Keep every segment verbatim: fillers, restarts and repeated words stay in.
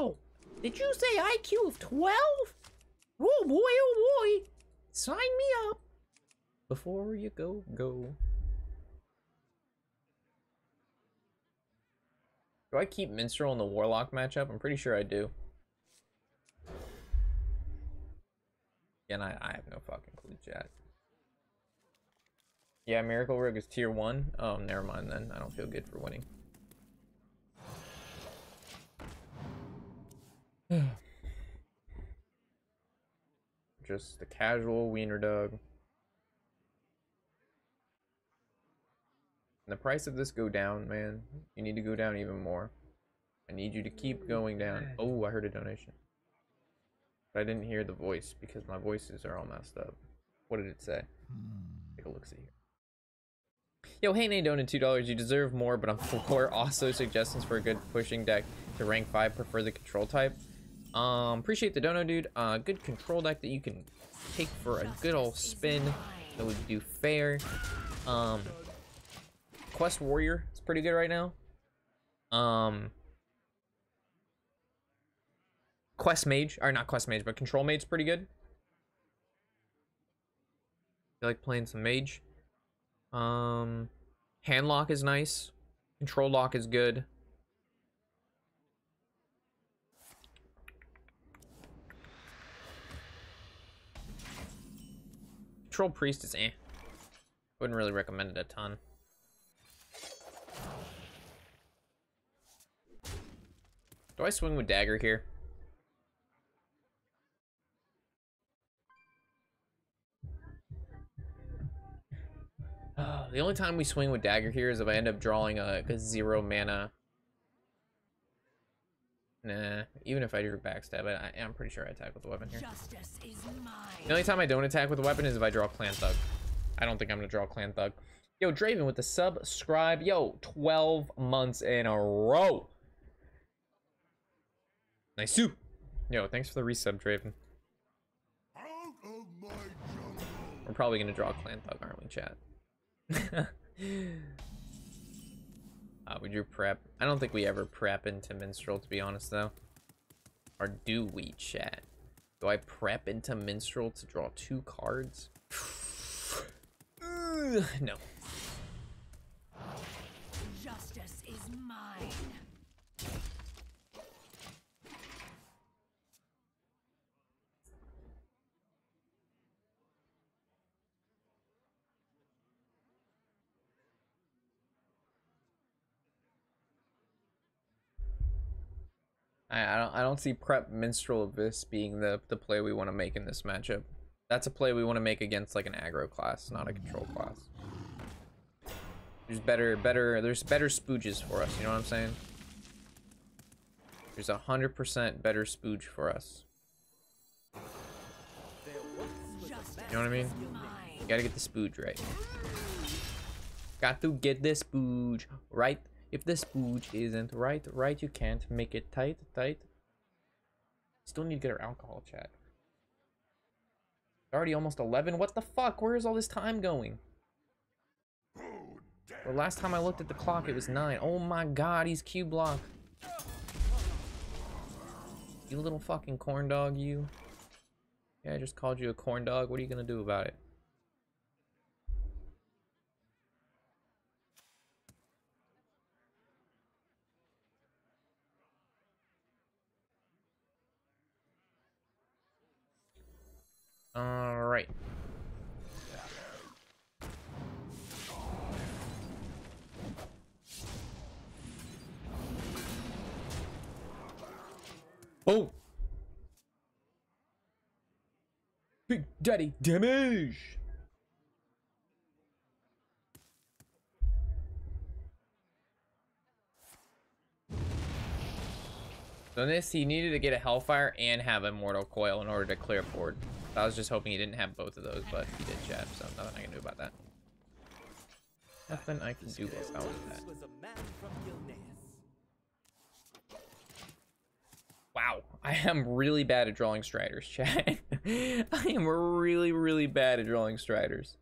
Wow! Did you say I Q of twelve? Oh boy, oh boy! Sign me up! Before you go, go. Do I keep Minstrel in the Warlock matchup? I'm pretty sure I do. And I, I have no fucking clue, chat. Yeah, Miracle Rogue is tier one. Oh, never mind then. I don't feel good for winning. Just the casual wiener dog. Can the price of this go down, man? You need to go down even more. I need you to keep going down. Oh, I heard a donation. But I didn't hear the voice because my voices are all messed up. What did it say? Take a look-see here. Yo, hey, Nate donated two dollars. You deserve more, but I'm for also suggestions for a good pushing deck to rank five. Prefer the control type. Um, appreciate the dono, dude. Uh, good control deck that you can take for a good old spin that would do fair. Um, Quest Warrior is pretty good right now. Um, Quest Mage, or not Quest Mage, but Control Mage is pretty good. I like playing some Mage. Um, Hand Lock is nice. Control Lock is good. Control Priest is eh. Wouldn't really recommend it a ton. Do I swing with Dagger here? The only time we swing with Dagger here is if I end up drawing a, a zero mana. Nah, even if I do Backstab, I, I'm pretty sure I attack with the weapon here. Justice is mine. The only time I don't attack with the weapon is if I draw Clan Thug. I don't think I'm going to draw Clan Thug. Yo, Draven with the subscribe. Yo, twelve months in a row. Nice soup. Yo, thanks for the resub, Draven. We're probably going to draw Clan Thug, aren't we, chat? uh, we drew prep. I don't think we ever prep into Minstrel, to be honest, though. Or do we, chat? Do I prep into Minstrel to draw two cards? uh, no. Justice is mine. I don't, I don't see prep Minstrel Abyss being the, the play we want to make in this matchup. That's a play we want to make against like an aggro class, not a control class. There's better, better, there's better spooges for us, you know what I'm saying? There's one hundred percent better spooge for us. You know what I mean? You gotta get the spooge right. Got to get this spooge right. If the spooge isn't right, right, you can't make it tight, tight. Still need to get our alcohol, chat. It's already almost eleven. What the fuck? Where is all this time going? The last time I looked at the clock, it was nine. Oh my god, he's Q block. You little fucking corn dog, you. Yeah, I just called you a corn dog. What are you gonna do about it? All right. Oh, big daddy damage. So in this, he needed to get a Hellfire and have a Mortal Coil in order to clear board. I was just hoping he didn't have both of those, but he did, chat, so nothing I can do about that. Nothing I can do about that. Wow, I am really bad at drawing Striders, chat. I am really, really bad at drawing Striders.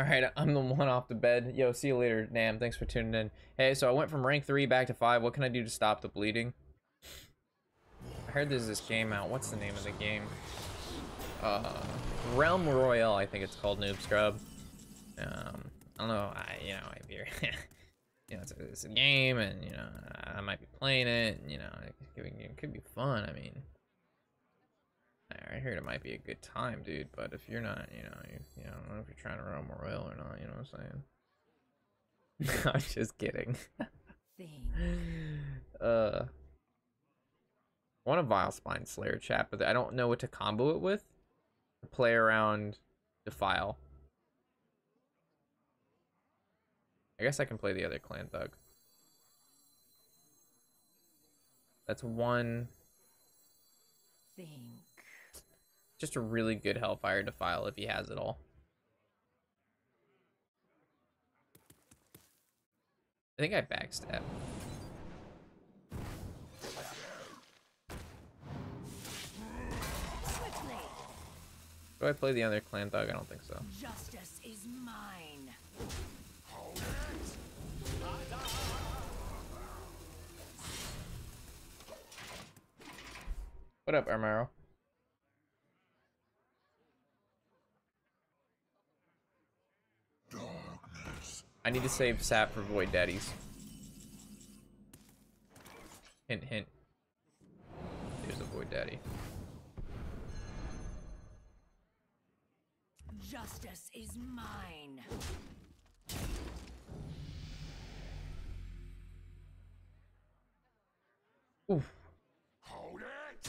All right, I'm the one off the bed. Yo, see you later, Nam. Thanks for tuning in. Hey, so I went from rank three back to five. What can I do to stop the bleeding? I heard there's this game out. What's the name of the game? Uh, Realm Royale, I think it's called, Noob Scrub. Um, I don't know. I, you know, if you're, you know, it's a, it's a game, and you know, I might be playing it. And, you know, it could, be, it could be fun. I mean, I heard it might be a good time, dude. But if you're not, you know, you, you know, I don't know if you're trying to roam a royal or not. You know what I'm saying? I'm just kidding. uh, I want a Vilespine Slayer chat, but I don't know what to combo it with. Play around Defile. I guess I can play the other Clan Thug. That's one. Thing. Just a really good Hellfire Defile if he has it all. I think I backstab. Do I play the other Clan Thug? I don't think so. Justice is mine. What up, Armero? I need to save Sap for Void Daddies. Hint, hint. Here's a Void Daddy. Justice is mine. Oof. Hold it.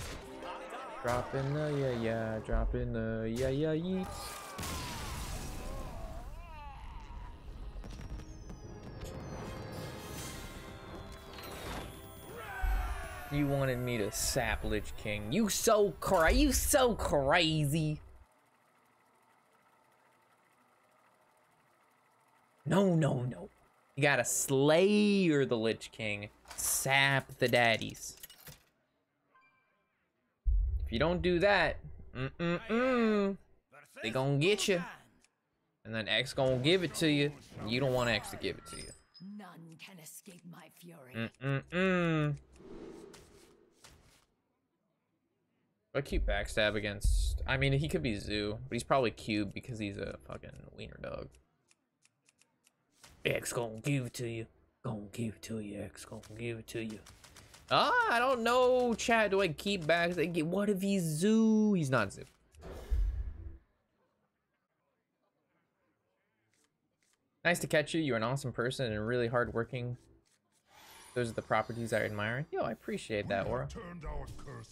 Drop in the yeah yeah, drop in the yeah yeah yeet. You wanted me to sap Lich King. You so cra- you so crazy. No, no, no. You gotta slayer the Lich King. Sap the daddies. If you don't do that, mm-mm-mm, they gonna get you. And then X gonna give it to you. And you don't want X to give it to you. None can escape my fury. Mm-mm-mm. But cute backstab against, I mean, he could be Zoo, but he's probably cube because he's a fucking wiener dog. X gonna give it to you. Gonna give it to you. X gonna give it to you. Ah, I don't know, chat. Do I keep backstab? What if he's Zoo? He's not Zoo. Nice to catch you. You're an awesome person and really hardworking. Those are the properties I admire. Yo, I appreciate that, Aura.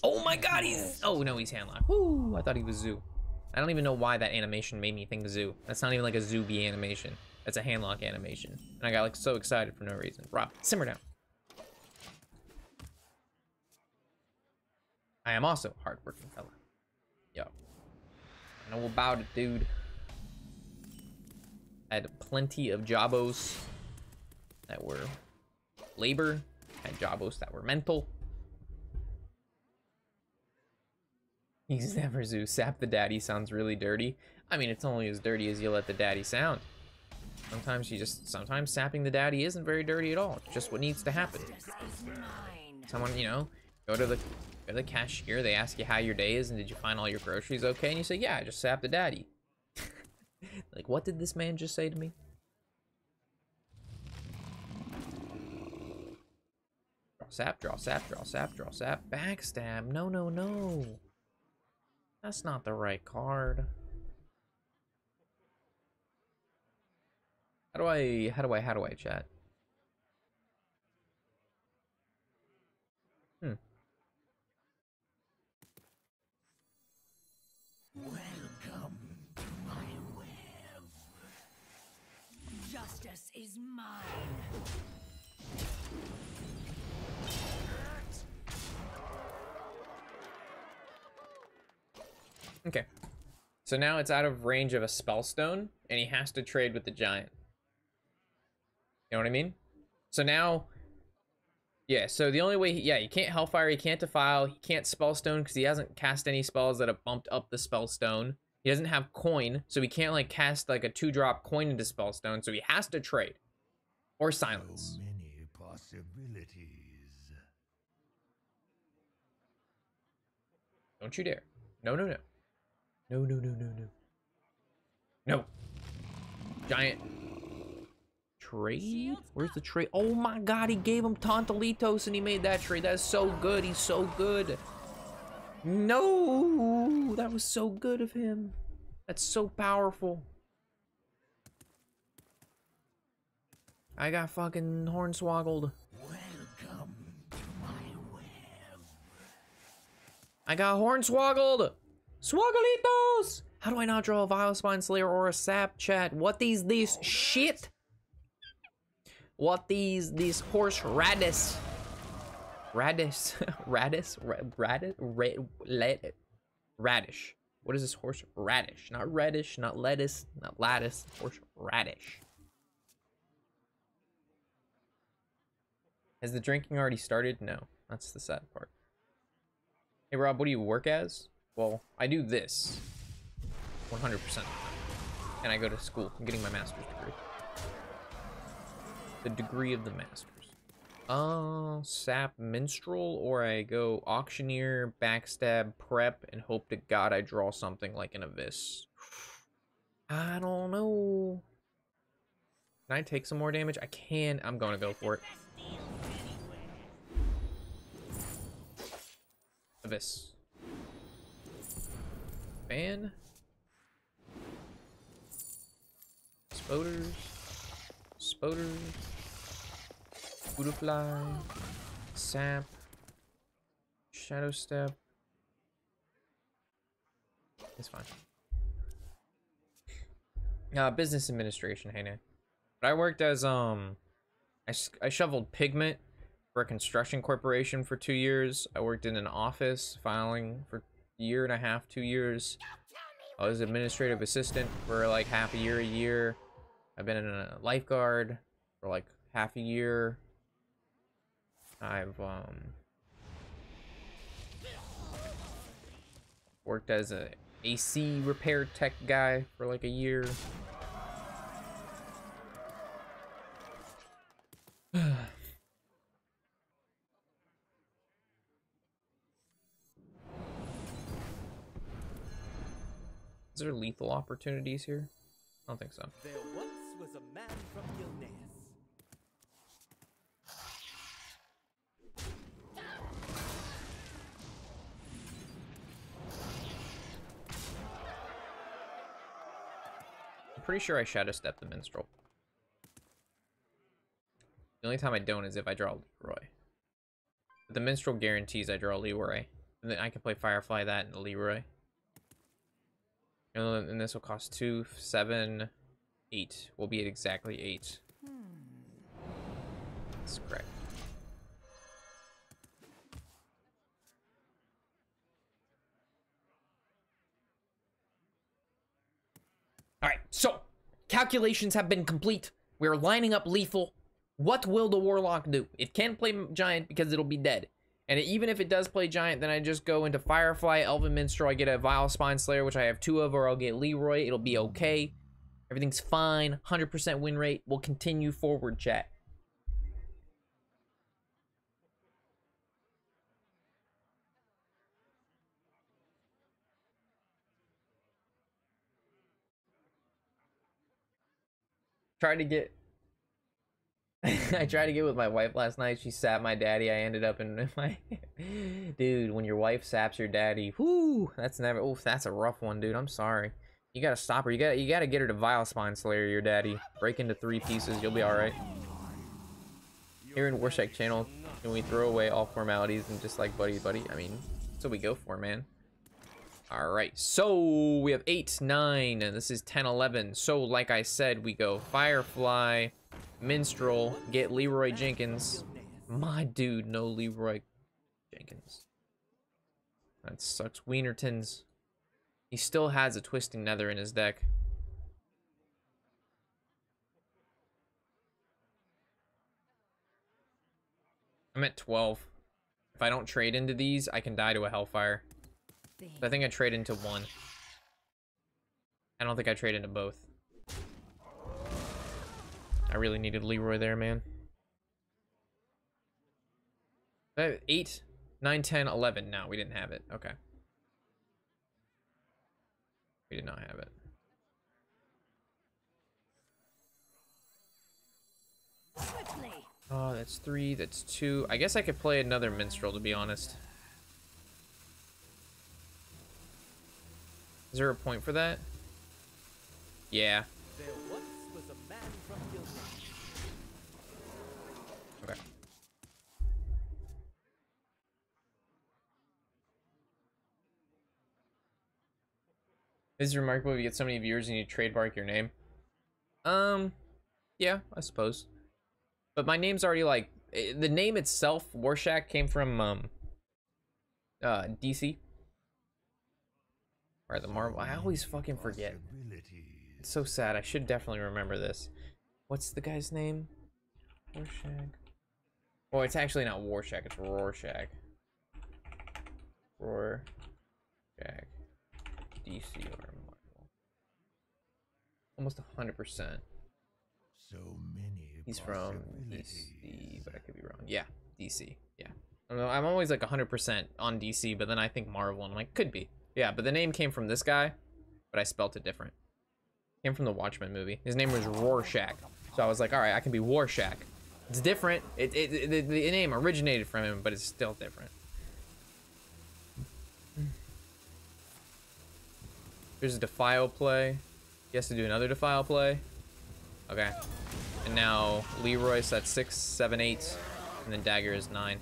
Oh my god, he's... Oh, no, he's Hand Lock. Woo, I thought he was Zoo. I don't even know why that animation made me think Zoo. That's not even like a Zooby animation. That's a Hand Lock animation. And I got, like, so excited for no reason. Rob, simmer down. I am also a hardworking fella. Yo. I know about it, dude. I had plenty of Jabos that were... labor, had Jabos that were mental. He's never Zoo. Sap the daddy sounds really dirty. I mean, it's only as dirty as you let the daddy sound. Sometimes you just, sometimes sapping the daddy isn't very dirty at all. It's just what needs to happen. Someone, you know, go to the, go to the cashier, they ask you how your day is and did you find all your groceries okay? And you say, yeah, I just sapped the daddy. Like, what did this man just say to me? Sap, draw, sap, draw, sap, draw, sap, backstab. No, no, no. That's not the right card. How do I, how do I, how do I chat? Hmm. Welcome to my web. Justice is mine. Okay, so now it's out of range of a Spellstone, and he has to trade with the giant. You know what I mean? So now, yeah, so the only way, he, yeah, he can't Hellfire, he can't Defile, he can't Spellstone, because he hasn't cast any spells that have bumped up the Spellstone. He doesn't have coin, so he can't like cast like a two drop coin into Spellstone, so he has to trade or silence. So many possibilities. Don't you dare. No, no, no. No, no, no, no, no. No. Giant. Trade? Where's the trade? Oh my god, he gave him Tauntalitos and he made that trade. That's so good. He's so good. No, that was so good of him. That's so powerful. I got fucking hornswoggled. Welcome to my web. I got hornswoggled. Swogglitos. How do I not draw a Vilespine Slayer or a Sap, chat? What is this shit? What is this horse radish? Radish, radish, radish, radish, radish. What is this horse radish? Not reddish, not lettuce, not lattice. Horse radish. Has the drinking already started? No, that's the sad part. Hey Rob, what do you work as? Well, I do this, one hundred percent, and I go to school. I'm getting my master's degree. The degree of the master. Uh, Sap Minstrel, or I go Auctioneer, Backstab, Prep, and hope to God I draw something like an Abyss. I don't know. Can I take some more damage? I can. I'm going to go for it. Abyss. Fan. Spoders. Spoders. Butterfly, Sap, Shadowstep. It's fine. Uh, business administration, hey, man. But I worked as, um, I, I shoveled pigment for a construction corporation for two years. I worked in an office filing for a year and a half, two years. I was administrative assistant for like half a year, a year. I've been in a lifeguard for like half a year. I've um, worked as an A C repair tech guy for like a year. Is there lethal opportunities here? I don't think so. There once was a man from Gilneas. Pretty sure I Shadowstep the Minstrel. The only time I don't is if I draw Leeroy. But the Minstrel guarantees I draw Leeroy. And then I can play Firefly, that, and Leeroy. And, and this will cost two, seven, eight. We'll be at exactly eight. That's correct. Alright, so, calculations have been complete. We're lining up lethal. What will the Warlock do? It can't play Giant because it'll be dead. And even if it does play Giant, then I just go into Firefly, Elven Minstrel. I get a Vilespine Slayer, which I have two of, or I'll get Leeroy. It'll be okay. Everything's fine. one hundred percent win rate. We'll continue forward, chat. Tried to get I tried to get with my wife last night. She sapped my daddy. I ended up in my dude, when your wife saps your daddy, whoo, that's never oof, that's a rough one, dude. I'm sorry. You gotta stop her. You gotta you gotta get her to Vilespine Slayer your daddy. Break into three pieces, you'll be alright. Here in Warshack channel, can we throw away all formalities and just like buddy buddy? I mean, that's what we go for, man. Alright, so we have eight, nine, and this is ten, eleven. So, like I said, we go Firefly, Minstrel, get Leeroy Jenkins. My dude, no Leeroy Jenkins. That sucks. Wienertons. He still has a Twisting Nether in his deck. I'm at twelve. If I don't trade into these, I can die to a Hellfire. I think I trade into one. I don't think I trade into both. I really needed Leeroy there, man. eight, nine, ten, eleven. No, we didn't have it. Okay. We did not have it. Oh, that's three, that's two. I guess I could play another Minstrel, to be honest. Is there a point for that? Yeah. There once was a man from Gildan. Okay. This is remarkable if you get so many viewers and you trademark your name. Um, yeah, I suppose. But my name's already like, the name itself, Warshack, came from um, uh, D C. Or the Marvel, I always fucking forget. It's so sad, I should definitely remember this. What's the guy's name? Warshack. Oh, it's actually not Warshack, it's Rorschach. Rorschach. D C or Marvel. Almost one hundred percent. So many. He's from D C, but I could be wrong. Yeah, D C. Yeah, I mean, I'm always like one hundred percent on D C, but then I think Marvel, and I'm like, could be. Yeah, but the name came from this guy, but I spelt it different. Came from the Watchmen movie. His name was Rorschach, so I was like, all right, I can be Warshack. It's different. It, it, it the, the name originated from him, but it's still different. There's a Defile play. He has to do another Defile play. Okay. And now Leeroy, so that's six, seven, eight, and then Dagger is nine.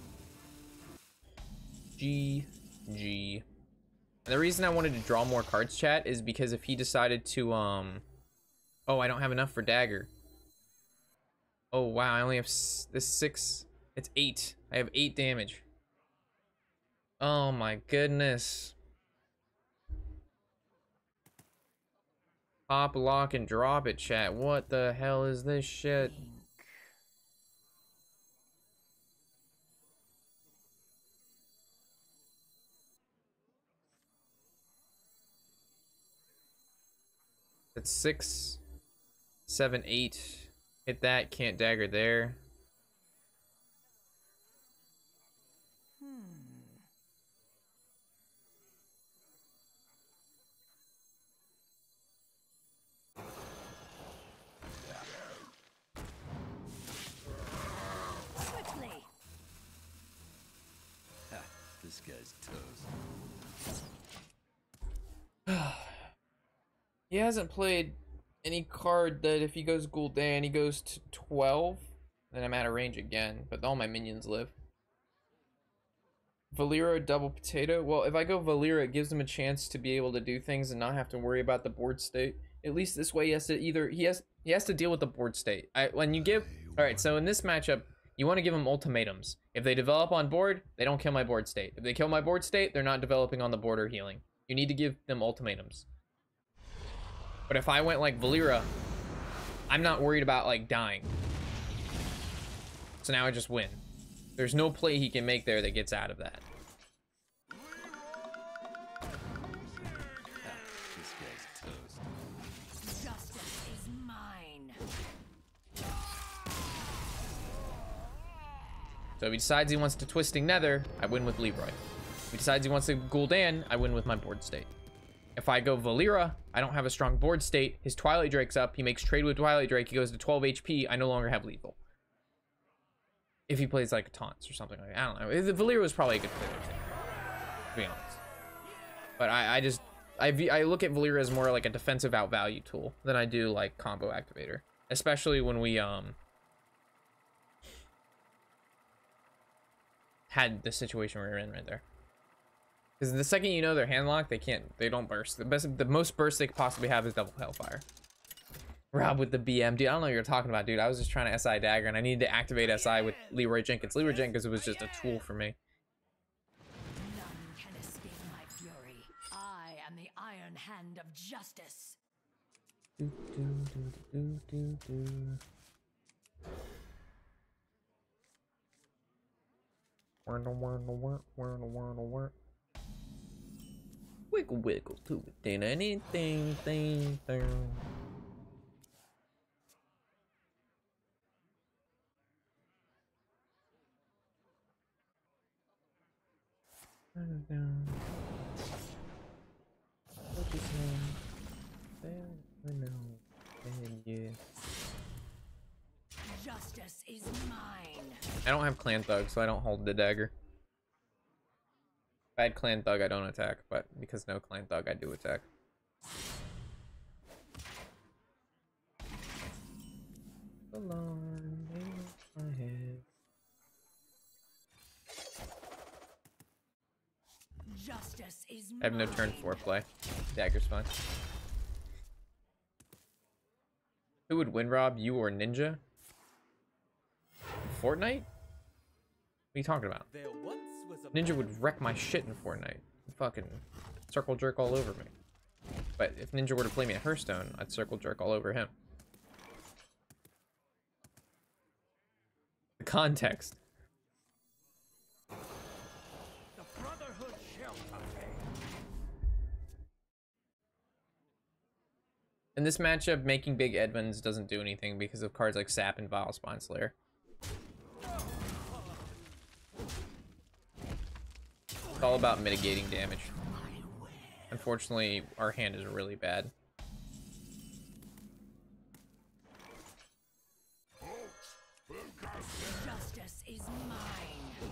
G, G. And the reason I wanted to draw more cards, chat, is because if he decided to, um, oh, I don't have enough for Dagger. Oh wow, I only have s this six. It's eight. I have eight damage. Oh my goodness. Pop, lock, and drop it, chat. What the hell is this shit? That's six, seven, eight. Hit that, can't dagger there. This guy's toast. He hasn't played any card that if he goes Gul'dan, he goes to twelve, then I'm out of range again, but all my minions live. Valeera double potato. Well, if I go Valeera, it gives him a chance to be able to do things and not have to worry about the board state. At least this way he has to either he has he has to deal with the board state. I when you give all right, so in this matchup, you want to give them ultimatums. If they develop on board, they don't kill my board state. If they kill my board state, they're not developing on the board or healing. You need to give them ultimatums. But if I went like Valeera, I'm not worried about like dying. So now I just win. There's no play he can make there that gets out of that. So if he decides he wants to Twisting Nether, I win with Leeroy. If he decides he wants to Gul'dan, I win with my board state. If I go Valeera, I don't have a strong board state. His Twilight Drake's up. He makes trade with Twilight Drake. He goes to twelve H P. I no longer have lethal. If he plays like Taunts or something like that. I don't know. Valeera was probably a good player, to be honest. But I, I just, I, I look at Valeera as more like a defensive outvalue tool than I do like combo activator. Especially when we, um... had the situation we were in right there, because the second you know they're hand locked, they can't, they don't burst. The best, the most burst they could possibly have is double Hellfire. Rob with the B M, dude. I don't know what you're talking about, dude. I was just trying to S I dagger, and I needed to activate S I with Leeroy Jenkins. Leeroy Jenkins was just a tool for me. None can escape my fury. I am the Iron Hand of Justice. Do, do, do, do, do, do. Where no where no where where no where no where. quick wiggle to it then. Anything, thing, thing. What is there? I know. And yeah. Justice is mine. I don't have Clan Thug, so I don't hold the dagger. If I had Clan Thug, I don't attack, but because no Clan Thug, I do attack. Alone in my head. Justice is mine. I have no turn four play. Dagger's fine. Who would win, Rob? You or Ninja? Fortnite? What are you talking about? Ninja would wreck my shit in Fortnite. Fucking circle jerk all over me. But if Ninja were to play me at Hearthstone, I'd circle jerk all over him. The context. The Brotherhood shall obey. In this matchup, making big Edmonds doesn't do anything because of cards like Sap and Vilespine Slayer. It's all about mitigating damage. Unfortunately, our hand is really bad. Justice is mine.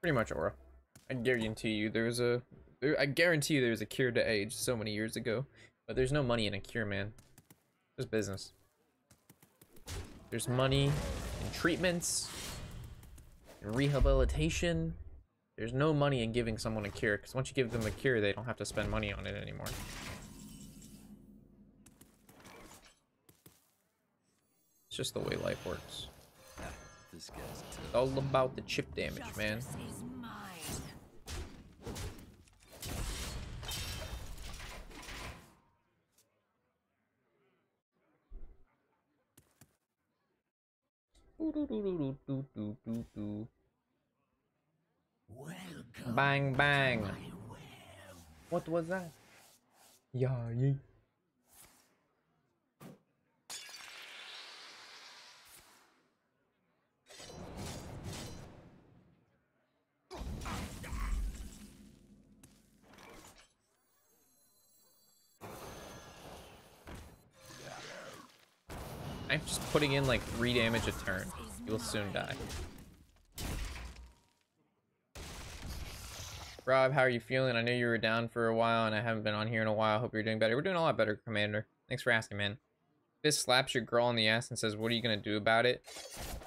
Pretty much aura. I guarantee you there's a there, I guarantee you there's a cure to age so many years ago. But there's no money in a cure, man. There's business. There's money in treatments, in rehabilitation. There's no money in giving someone a cure, because once you give them a cure, they don't have to spend money on it anymore. It's just the way life works. It's all about the chip damage, man. Do, do, do, do, do, do, do. Welcome. Bang bang. What was that? Yeah, yeah. I'm just putting in like three damage a turn. You'll soon die. Rob, how are you feeling? I know you were down for a while and I haven't been on here in a while. Hope you're doing better. We're doing a lot better, Commander. Thanks for asking, man. This slaps your girl in the ass and says, what are you going to do about it?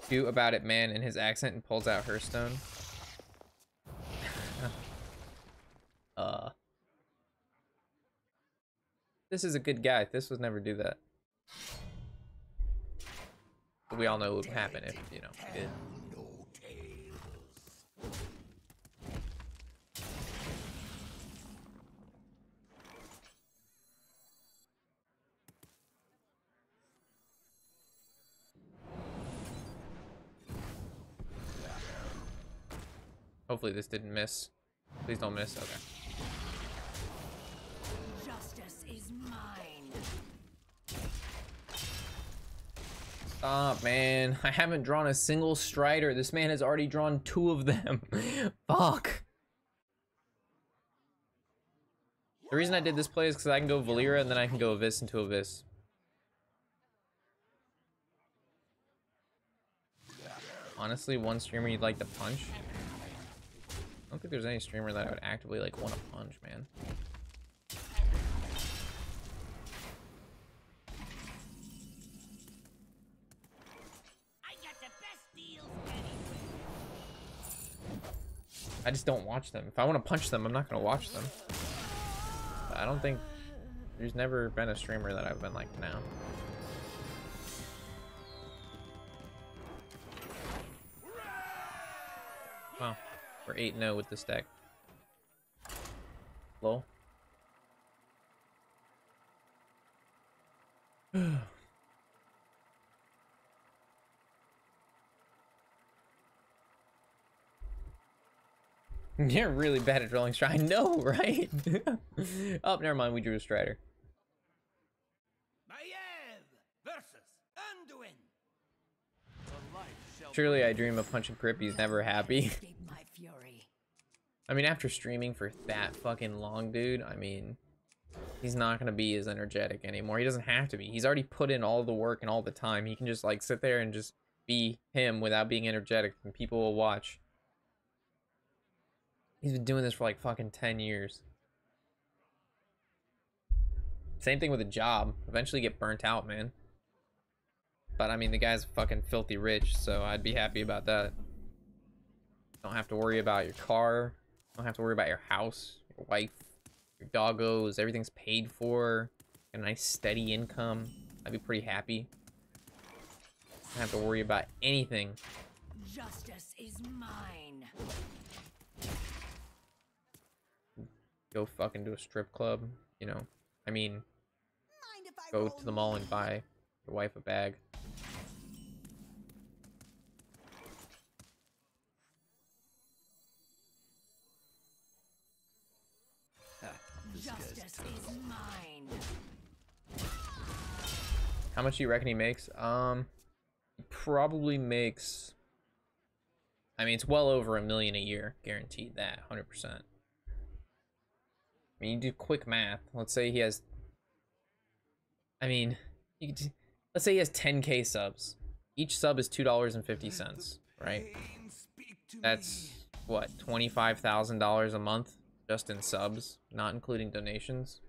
Do about it, man, in his accent, and pulls out Hearthstone. uh. This is a good guy. This would never do that. We all know what would happen if, you know, it... Hopefully this didn't miss. Please don't miss. Okay. Justice is mine. Stop, man. I haven't drawn a single Strider. This man has already drawn two of them. Fuck. The reason I did this play is because I can go Valeera and then I can go Abyss into Abyss. Honestly, one streamer you'd like to punch? I don't think there's any streamer that I would actively like want to punch, man. I just don't watch them. If I want to punch them, I'm not going to watch them. But I don't think... There's never been a streamer that I've been like, now. Wow. We're eight and oh with this deck. Lol. You're really bad at rolling Strider. I know, right? Oh, never mind. We drew a Strider. Surely I dream of punching Crip. He's never happy. I mean, after streaming for that fucking long, dude, I mean, he's not going to be as energetic anymore. He doesn't have to be. He's already put in all the work and all the time. He can just, like, sit there and just be him without being energetic, and people will watch. He's been doing this for, like, fucking ten years. Same thing with a job. Eventually get burnt out, man. But, I mean, the guy's fucking filthy rich, so I'd be happy about that. Don't have to worry about your car. Don't have to worry about your house, your wife, your doggos. Everything's paid for. A nice, steady income. I'd be pretty happy. Don't have to worry about anything. Justice is mine. Go fucking to a strip club, you know. I mean, go to the mall and buy your wife a bag. Justice is mine. How much do you reckon he makes? Um, he probably makes. I mean, it's well over a million a year, guaranteed that, one hundred percent. I mean, you do quick math. Let's say he has. I mean, you could, let's say he has ten K subs. Each sub is two dollars and fifty cents, right? That's what, twenty-five thousand dollars a month. Just in subs, not including donations.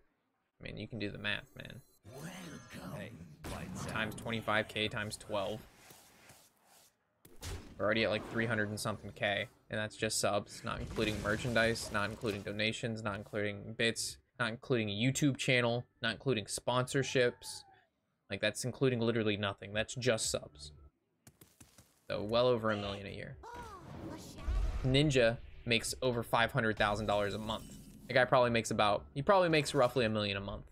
I mean, you can do the math, man. Hey, times twenty-five K times twelve. We're already at like three hundred and something K, and that's just subs, not including merchandise, not including donations, not including bits, not including a YouTube channel, not including sponsorships. Like, that's including literally nothing. That's just subs. So well over a million a year. Ninja makes over five hundred thousand dollars a month. The guy probably makes about, he probably makes roughly a million a month.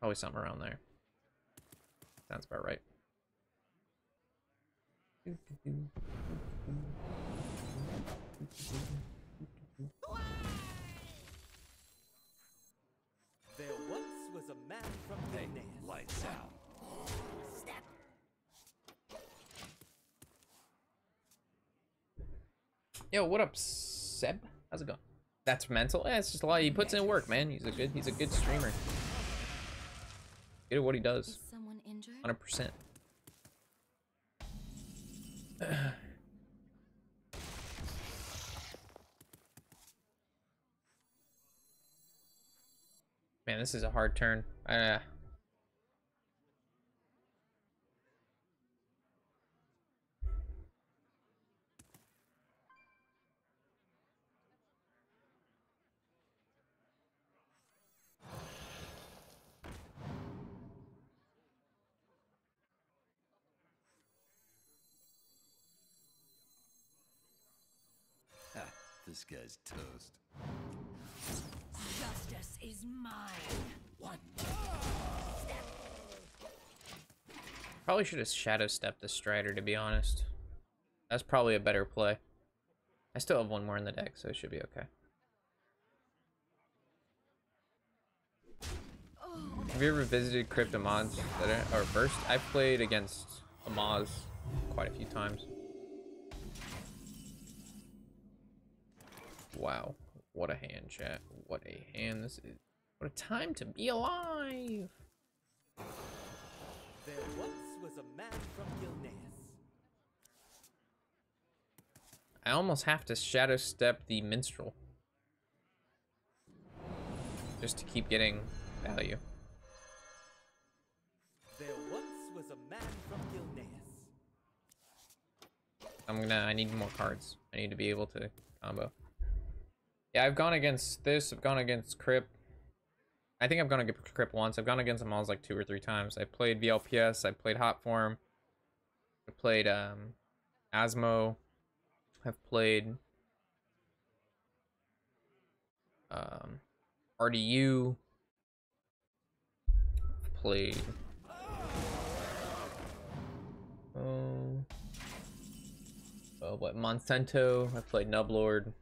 Probably something around there. Sounds about right. There once was a man from the lights out. Yo, what up, Seb? How's it going? That's mental. Yeah, it's just a lot. He puts in work, man. He's a good. He's a good streamer. Good at what he does. Is someone injured? one hundred percent. Man, this is a hard turn. Uh, This guy's toast. Justice is mine. One step. Probably should have Shadowstepped the Strider, to be honest. That's probably a better play. I still have one more in the deck, so it should be okay. Oh. Have you ever visited Crypt Amaz or Burst? I've played against Amaz quite a few times. Wow, what a hand, chat. What a hand this is. What a time to be alive. There once was a man from Gilneas. I almost have to Shadowstep the Minstrel. Just to keep getting value. There once was a man from Gilneas. I'm gonna, I need more cards. I need to be able to combo. Yeah, I've gone against this. I've gone against Crip. I think I've gone against Crip once. I've gone against Amaz like two or three times. I played V L P S. I played Hot Form. I played um, Asmo. I've played um, R D U. I've played. Oh. Uh, uh, what, Monsanto. I played Nublord.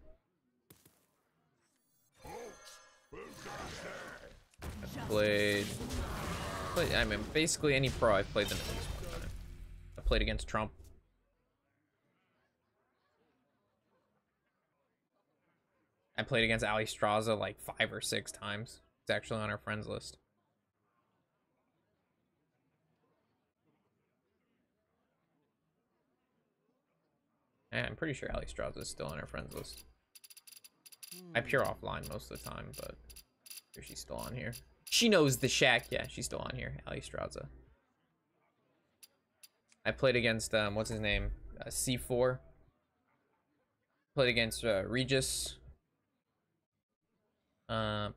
I played, played. I mean, basically any pro I've played them at least one time. I played against Trump. I played against Alexstrasza like five or six times. It's actually on our friends list. Yeah, I'm pretty sure Alexstrasza is still on our friends list. I pure offline most of the time, but she's still on here. She knows the shack. Yeah, she's still on here. Alexstrasza. I played against, um, what's his name? Uh, C four. Played against uh, Regis. Um,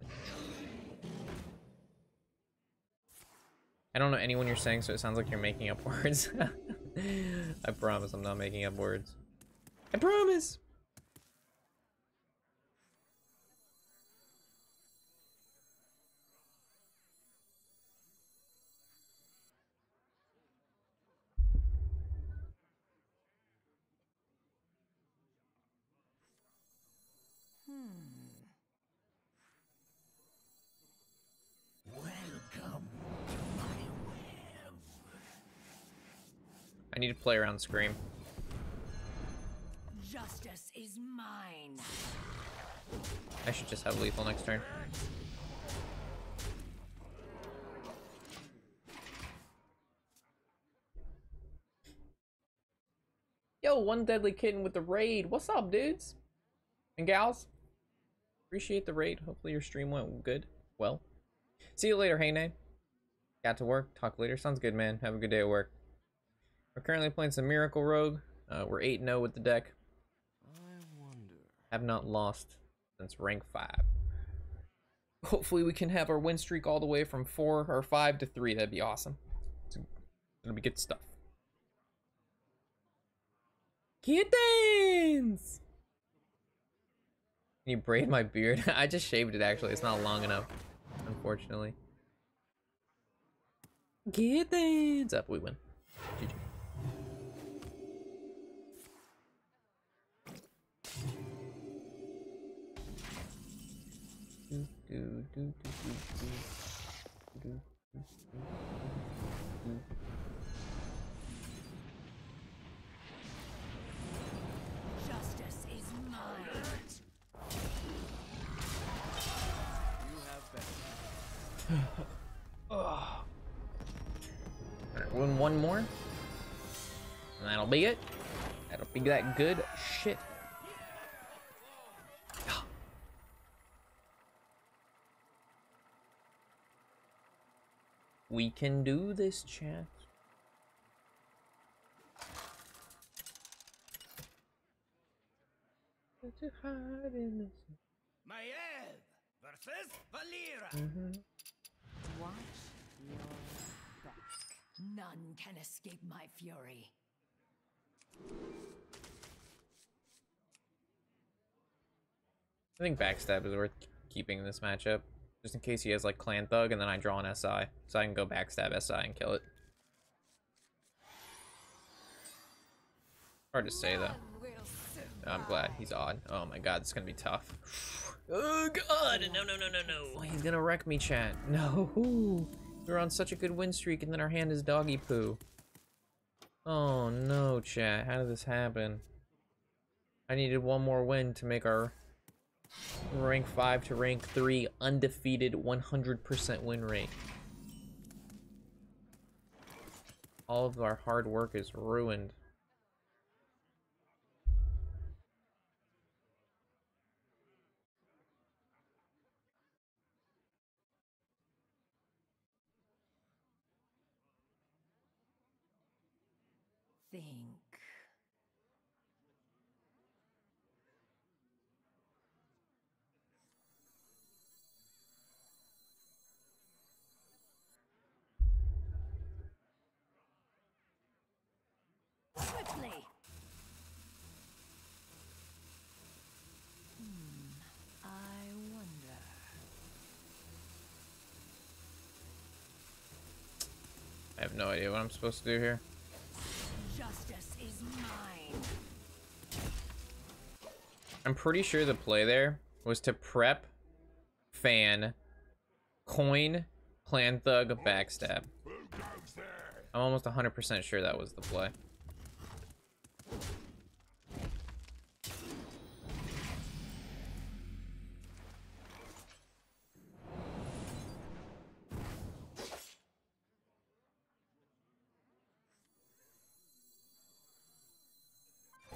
I don't know anyone you're saying, so it sounds like you're making up words. I promise I'm not making up words. I promise! I need to play around Scream. Justice is mine. I should just have lethal next turn. Yo, One Deadly Kitten with the raid. What's up, dudes and gals? Appreciate the raid. Hopefully your stream went good. Well, see you later, Heyne. Got to work. Talk later. Sounds good, man. Have a good day at work. We're currently playing some Miracle Rogue. Uh, we're eight and oh with the deck. I wonder. Have not lost since rank five. Hopefully we can have our win streak all the way from four or five to three. That'd be awesome. It's gonna be good stuff. Kittens! Can you braid my beard? I just shaved it, actually. It's not long enough, unfortunately. Kittens! Up, we win. G G. Do, do, do, do, do, do, do, do. Justice is mine. You have better. Oh. Alright, win one more. And that'll be it. That'll be that good shit. We can do this, chat. Maiev versus Valeera. Mm-hmm. Watch your back. None can escape my fury. I think Backstab is worth keeping in this matchup. Just in case he has like Clan Thug, and then I draw an S I. So I can go Backstab S I and kill it. Hard to say though. Oh, I'm glad he's odd. Oh my god, it's gonna be tough. Oh god! No, no, no, no, no. He's gonna wreck me, chat. No. We were on such a good win streak, and then our hand is doggy poo. Oh no, chat. How did this happen? I needed one more win to make our rank five to rank three undefeated one hundred percent win rate. All of our hard work is ruined. Thing. I have no idea what I'm supposed to do here. Justice is mine. I'm pretty sure the play there was to prep, fan, coin, Clan Thug, backstab. I'm almost one hundred percent sure that was the play.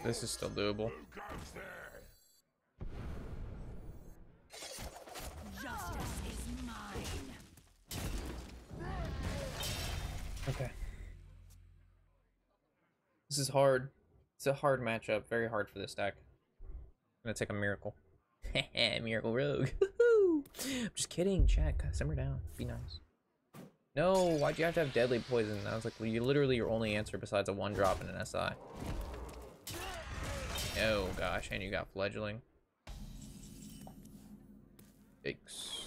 This is still doable. Justice is mine. Okay. This is hard. It's a hard matchup. Very hard for this deck. I'm gonna take a miracle. Miracle Rogue. I'm just kidding, check. Simmer down. Be nice. No, why'd you have to have deadly poison? I was like, well, you literally your only answer besides a one drop and an S I. Oh gosh, and you got fledgling. Yikes.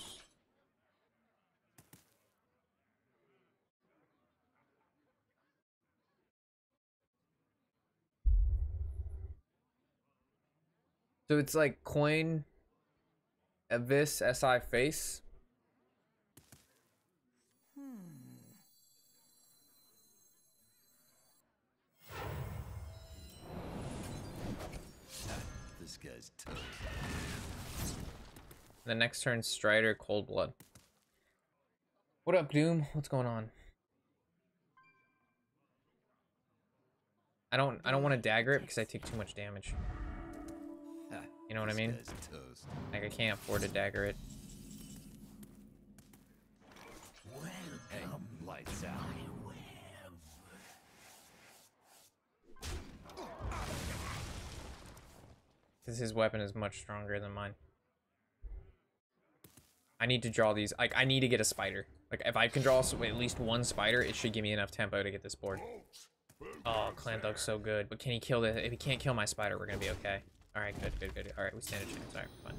So it's like coin, Abyss, S I face. The next turn, Strider, Cold Blood. What up, Doom? What's going on? I don't I don't want to dagger it because I take too much damage. You know what I mean? Like, I can't afford to dagger it. Lights out. Because his weapon is much stronger than mine. I need to draw these. Like, I need to get a spider. Like, if I can draw at least one spider, it should give me enough tempo to get this board. Oh, Clan Thug's so good. But can he kill this? If he can't kill my spider, we're going to be okay. All right, good, good, good. All right, we stand a chance. All right, fine.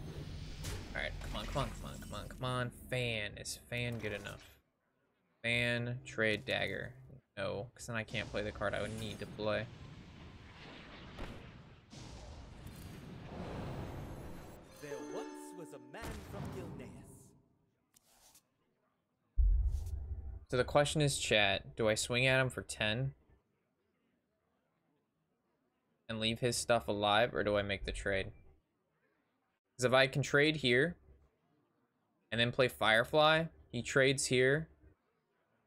All right, come on, come on, come on, come on, come on. Fan. Is fan good enough? Fan, trade, dagger. No, because then I can't play the card I would need to play. So the question is, chat, do I swing at him for ten and leave his stuff alive, or do I make the trade? Because if I can trade here and then play Firefly, he trades here.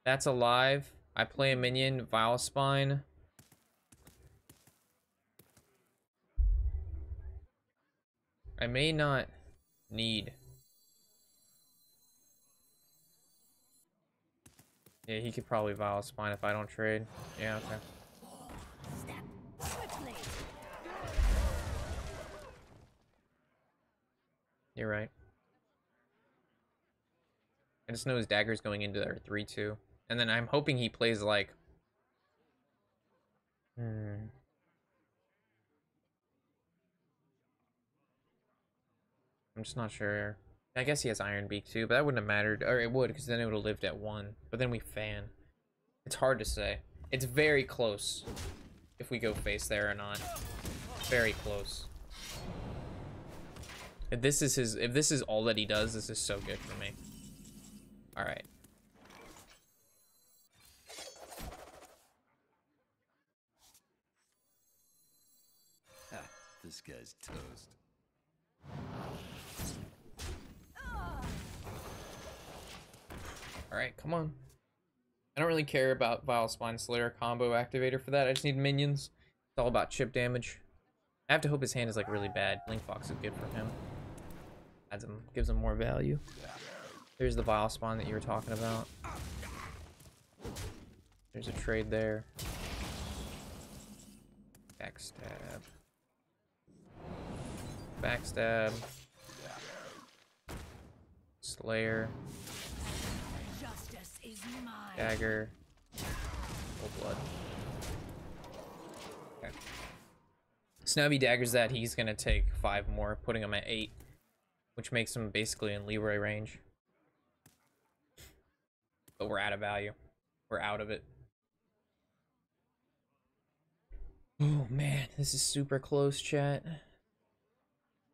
That's alive. I play a minion, Vilespine. I may not need... Yeah, he could probably Vilespine if I don't trade. Yeah, okay. You're right. I just know his dagger's going into their three two. And then I'm hoping he plays like... Hmm... I'm just not sure. I guess he has Iron Beak too, but that wouldn't have mattered. Or it would, because then it would have lived at one. But then we fan. It's hard to say. It's very close if we go face there or not. Very close. If this is his, if this is all that he does, this is so good for me. All right. Ha, this guy's toast. Alright, come on. I don't really care about Vilespine Slayer combo activator for that. I just need minions. It's all about chip damage. I have to hope his hand is like really bad. Blink Fox is good for him. Adds him, gives him more value. There's the Vilespine that you were talking about. There's a trade there. Backstab. Backstab. Slayer. Dagger. Cold Blood. Okay. So now if he daggers that, he's going to take five more, putting him at eight, which makes him basically in Leeroy range. But we're out of value. We're out of it. Oh man, this is super close, chat.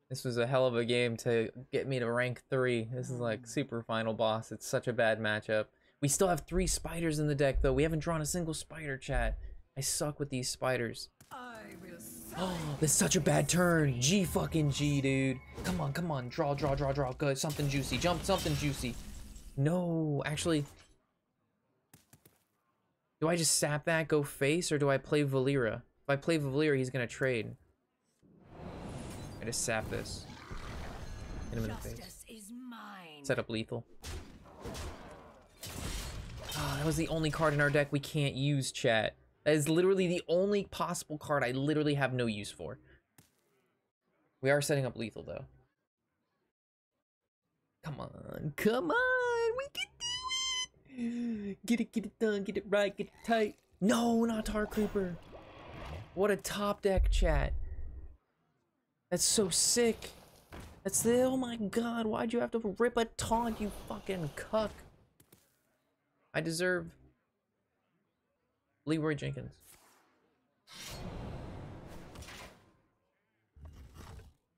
This was a hell of a game to get me to rank three. This is like super final boss. It's such a bad matchup. We still have three spiders in the deck, though. We haven't drawn a single spider, chat. I suck with these spiders. I will oh, this is such a bad turn. G fucking G, dude. Come on, come on. Draw, draw, draw, draw. Good. Something juicy. Jump, something juicy. No, actually. Do I just sap that, go face, or do I play Valeera? If I play Valeera, he's going to trade. I just sap this. Hit him in the face. Set up lethal. Oh, that was the only card in our deck we can't use, chat. That is literally the only possible card I literally have no use for. We are setting up lethal, though. Come on, come on, we can do it! Get it, get it done, get it right, get it tight. No, not Tar Creeper. What a top deck, chat. That's so sick. That's the, oh my god, why'd you have to rip a taunt, you fucking cuck? I deserve Leeroy Jenkins.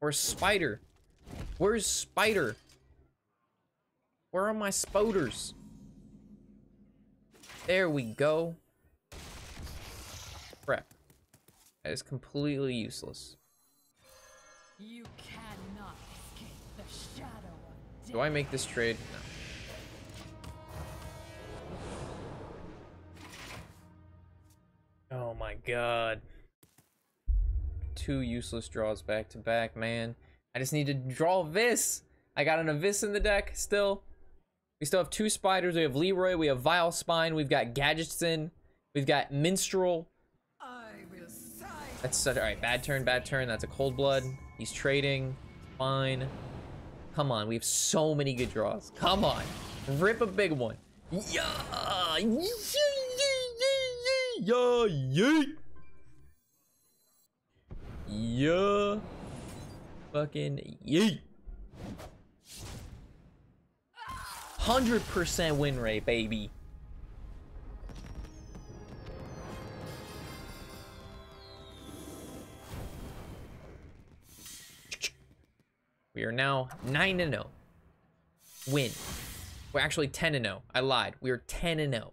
Or Spider. Where's Spider? Where are my spoders? There we go. Crap. That is completely useless. You cannot escape the shadow of death. Do I make this trade? No. Oh my god. Two useless draws back to back, man. I just need to draw Vis. I got an Abyss in the deck still. We still have two spiders. We have Leeroy. We have Vilespine. We've got Gadgetzan. We've got Minstrel. I will sign. That's such all right. Bad turn, bad turn. That's a Cold Blood. He's trading. Fine. Come on. We have so many good draws. Come on. Rip a big one. Yeah. Yeah, yeah, yeah, fucking yeah. one hundred percent win rate, baby. We are now nine and oh. Win. We're actually ten and oh. I lied. We are ten and oh.